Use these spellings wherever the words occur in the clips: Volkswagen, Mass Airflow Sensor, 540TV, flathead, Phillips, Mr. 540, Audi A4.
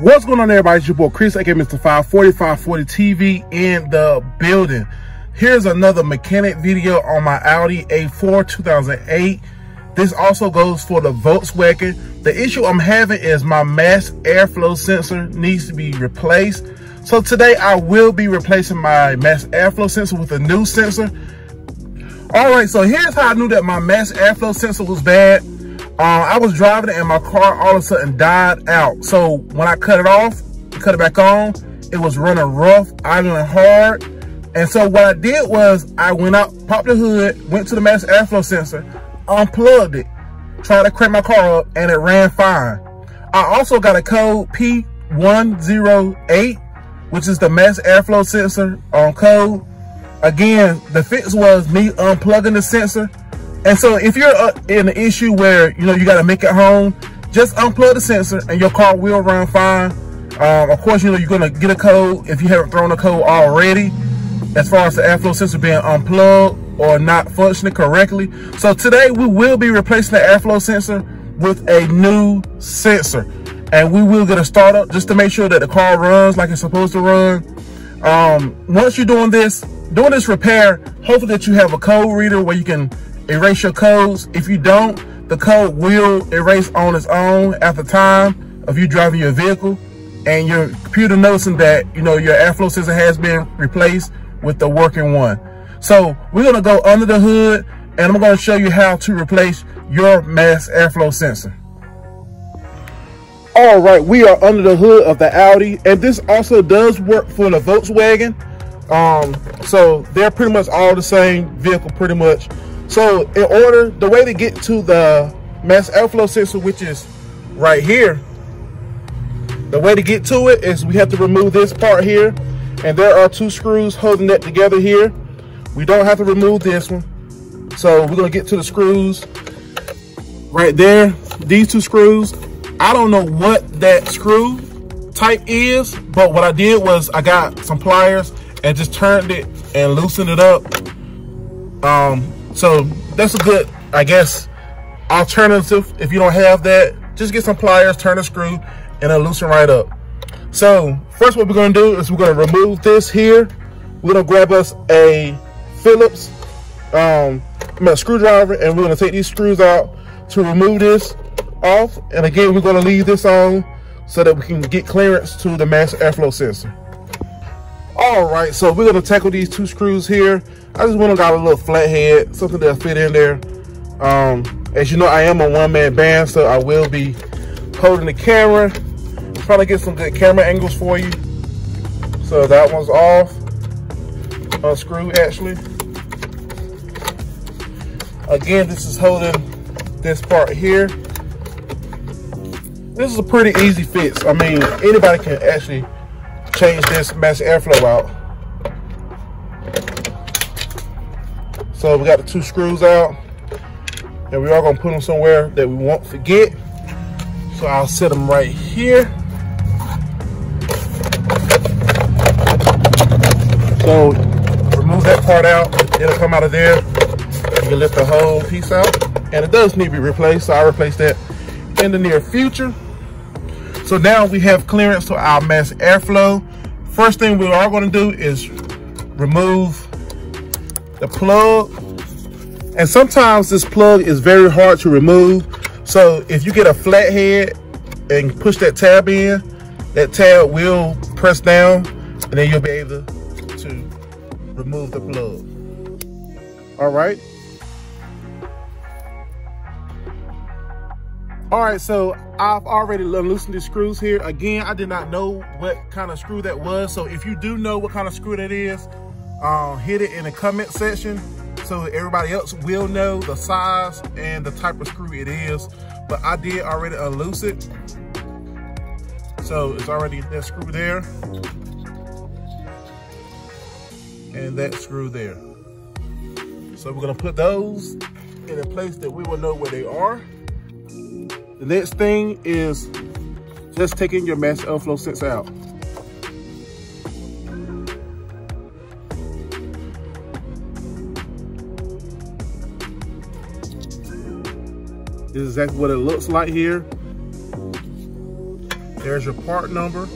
What's going on, everybody? It's your boy Chris, aka Mr. 540, 540TV in the building. Here's another mechanic video on my Audi A4 2008. This also goes for the Volkswagen. The issue I'm having is my mass airflow sensor needs to be replaced. So today I will be replacing my mass airflow sensor with a new sensor. All right, so here's how I knew that my mass airflow sensor was bad. I was driving and my car all of a sudden died out. So when I cut it off, cut it back on, it was running rough, idling hard. And so what I did was I went out, popped the hood, went to the mass airflow sensor, unplugged it, tried to crank my car up, and it ran fine. I also got a code P108, which is the mass airflow sensor on code. Again, the fix was me unplugging the sensor. And so if you're in an issue where, you know, you got to make it home, just unplug the sensor and your car will run fine. Of course, you know, you're going to get a code if you haven't thrown a code already, as far as the airflow sensor being unplugged or not functioning correctly. So today we will be replacing the airflow sensor with a new sensor, and we will get a startup just to make sure that the car runs like it's supposed to run. Once you're doing this repair, hopefully that you have a code reader where you can erase your codes. If you don't, the code will erase on its own at the time of you driving your vehicle, and your computer noticing that, you know, your airflow sensor has been replaced with the working one. So we're gonna go under the hood and I'm gonna show you how to replace your mass airflow sensor. All right, we are under the hood of the Audi, and this also does work for the Volkswagen. So they're pretty much all the same vehicle pretty much. So in order, the way to get to the mass airflow sensor, which is right here, the way to get to it is we have to remove this part here, and there are two screws holding that together here. We don't have to remove this one. So we're gonna get to the screws right there, these two screws. I don't know what that screw type is, but what I did was I got some pliers and just turned it and loosened it up. So that's a good, I guess, alternative. If you don't have that, just get some pliers, turn a screw, and it'll loosen right up. So first what we're gonna do is we're gonna remove this here. We're gonna grab us a Phillips screwdriver, and we're gonna take these screws out to remove this off. And again, we're gonna leave this on so that we can get clearance to the mass airflow sensor. All right, so we're gonna tackle these two screws here. I just went and got a little flathead, something that'll fit in there. As you know, I am a one-man band, so I will be holding the camera, trying to get some good camera angles for you. So that one's off, unscrew actually. Again, this is holding this part here. This is a pretty easy fix. I mean, anybody can actually change this mass airflow out. So we got the two screws out, and we are gonna put them somewhere that we won't forget. So I'll set them right here. So remove that part out, it'll come out of there. You can lift the whole piece out, and it does need to be replaced, so I'll replace that in the near future. So now we have clearance to our mass airflow. First thing we are gonna do is remove the plug, and sometimes this plug is very hard to remove. So if you get a flathead and push that tab in, that tab will press down, and then you'll be able to remove the plug. All right, so I've already loosened the screws here. Again, I did not know what kind of screw that was, so if you do know what kind of screw that is, hit it in the comment section so everybody else will know the size and the type of screw it is. But I did already unloose it, so it's already that screw there and that screw there. So we're gonna put those in a place that we will know where they are. The next thing is just taking your mass airflow sensor out. This is exactly what it looks like here. There's your part number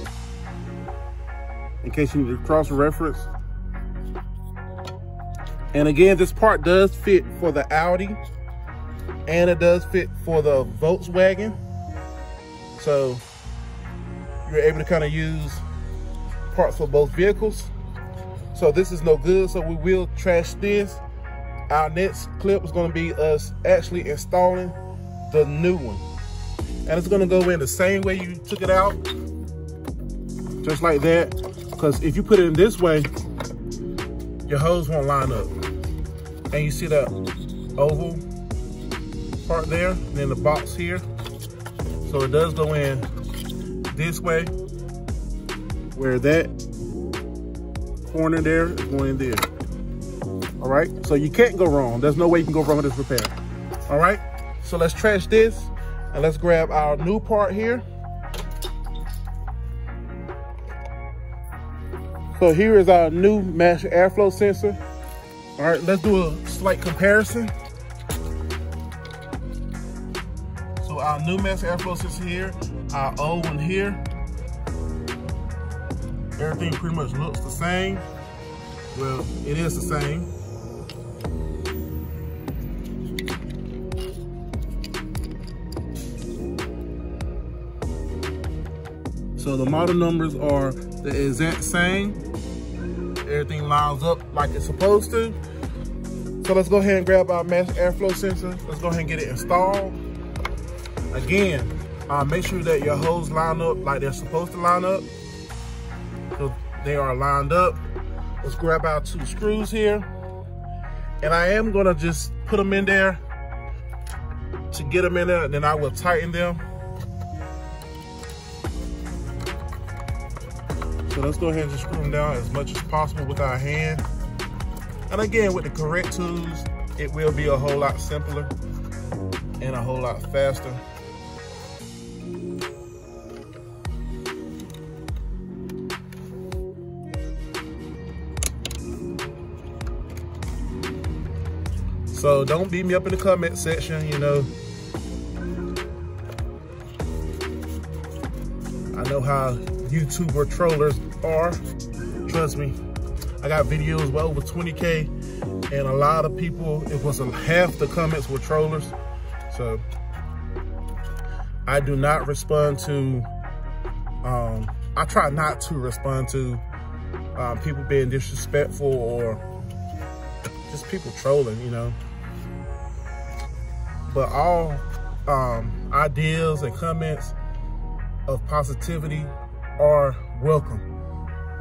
in case you need to cross-reference. And again, this part does fit for the Audi and it does fit for the Volkswagen. So you're able to kind of use parts for both vehicles. So this is no good, so we will trash this. Our next clip is gonna be us actually installing the new one. And it's gonna go in the same way you took it out, just like that. Because if you put it in this way, your hose won't line up. And you see that oval part there, and then the box here. So it does go in this way, where that corner there is going in there. All right, so you can't go wrong. There's no way you can go wrong with this repair. All right, so let's trash this and let's grab our new part here. So here is our new master airflow sensor. All right, let's do a slight comparison. So our new master airflow sensor here, our old one here. Everything pretty much looks the same. Well, it is the same. So the model numbers are the exact same. Everything lines up like it's supposed to. So let's go ahead and grab our master airflow sensor. Let's go ahead and get it installed. Again, make sure that your hoses line up like they're supposed to line up. So they are lined up. Let's grab our two screws here. And I am gonna just put them in there to get them in there, and then I will tighten them. So let's go ahead and just screw them down as much as possible with our hand. And again, with the correct tools, it will be a whole lot simpler and a whole lot faster. So don't beat me up in the comment section, you know. I know how YouTuber trollers are. Trust me, I got videos well over 20K, and a lot of people, it was half the comments were trollers. So I do not respond to, I try not to respond to people being disrespectful or just people trolling, you know. But all ideas and comments of positivity are welcome.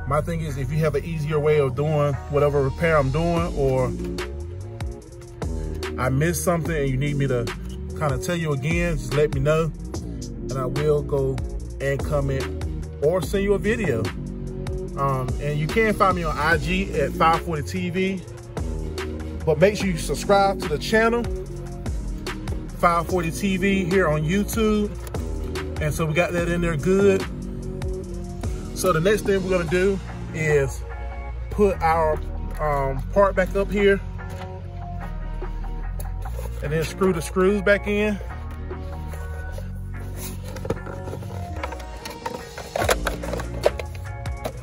My thing is, if you have an easier way of doing whatever repair I'm doing, or I miss something and you need me to kind of tell you again, just let me know and I will go and comment or send you a video. And you can find me on IG at 540TV, but make sure you subscribe to the channel, 540TV here on YouTube. And so we got that in there good. So the next thing we're gonna do is put our part back up here and then screw the screws back in.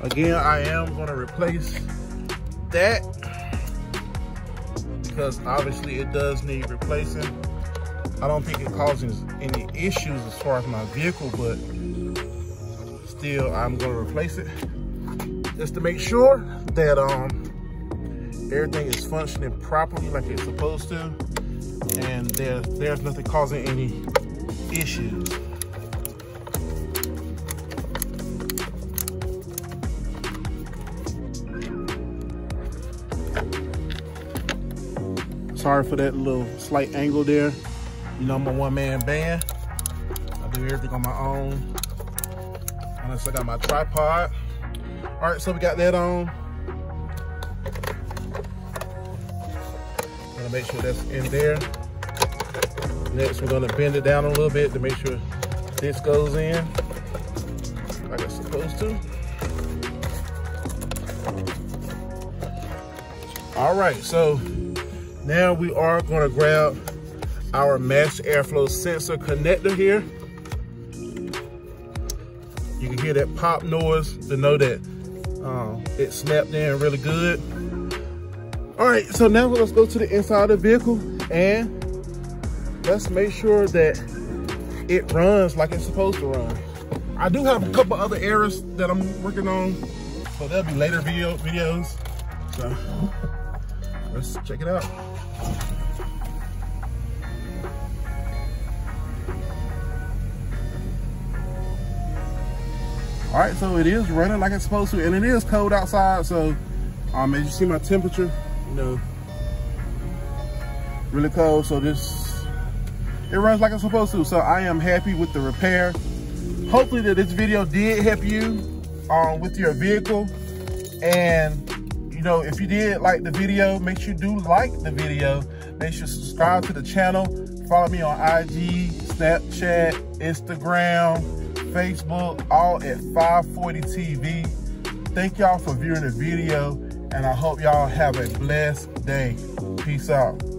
Again, I am gonna replace that because obviously it does need replacing. I don't think it causes any issues as far as my vehicle, but still, I'm gonna replace it just to make sure that everything is functioning properly like it's supposed to, and there's nothing causing any issues. Sorry for that little slight angle there. You know, I'm a one-man band. I do everything on my own. Unless I got my tripod. All right, so we got that on. I'm gonna make sure that's in there. Next, we're gonna bend it down a little bit to make sure this goes in like it's supposed to. All right, so now we are gonna grab our master airflow sensor connector here. You can hear that pop noise to know that it snapped in really good. All right, so now let's go to the inside of the vehicle and let's make sure that it runs like it's supposed to run. I do have a couple other errors that I'm working on, so there'll be later videos. So let's check it out. All right, so it is running like it's supposed to, and it is cold outside, so as you see my temperature, you know, really cold, so it runs like it's supposed to. So I am happy with the repair. Hopefully that this video did help you with your vehicle. And you know, if you did like the video, make sure you do like the video. Make sure you subscribe to the channel. Follow me on IG, Snapchat, Instagram, Facebook, all at 540TV. Thank y'all for viewing the video, and I hope y'all have a blessed day. Peace out.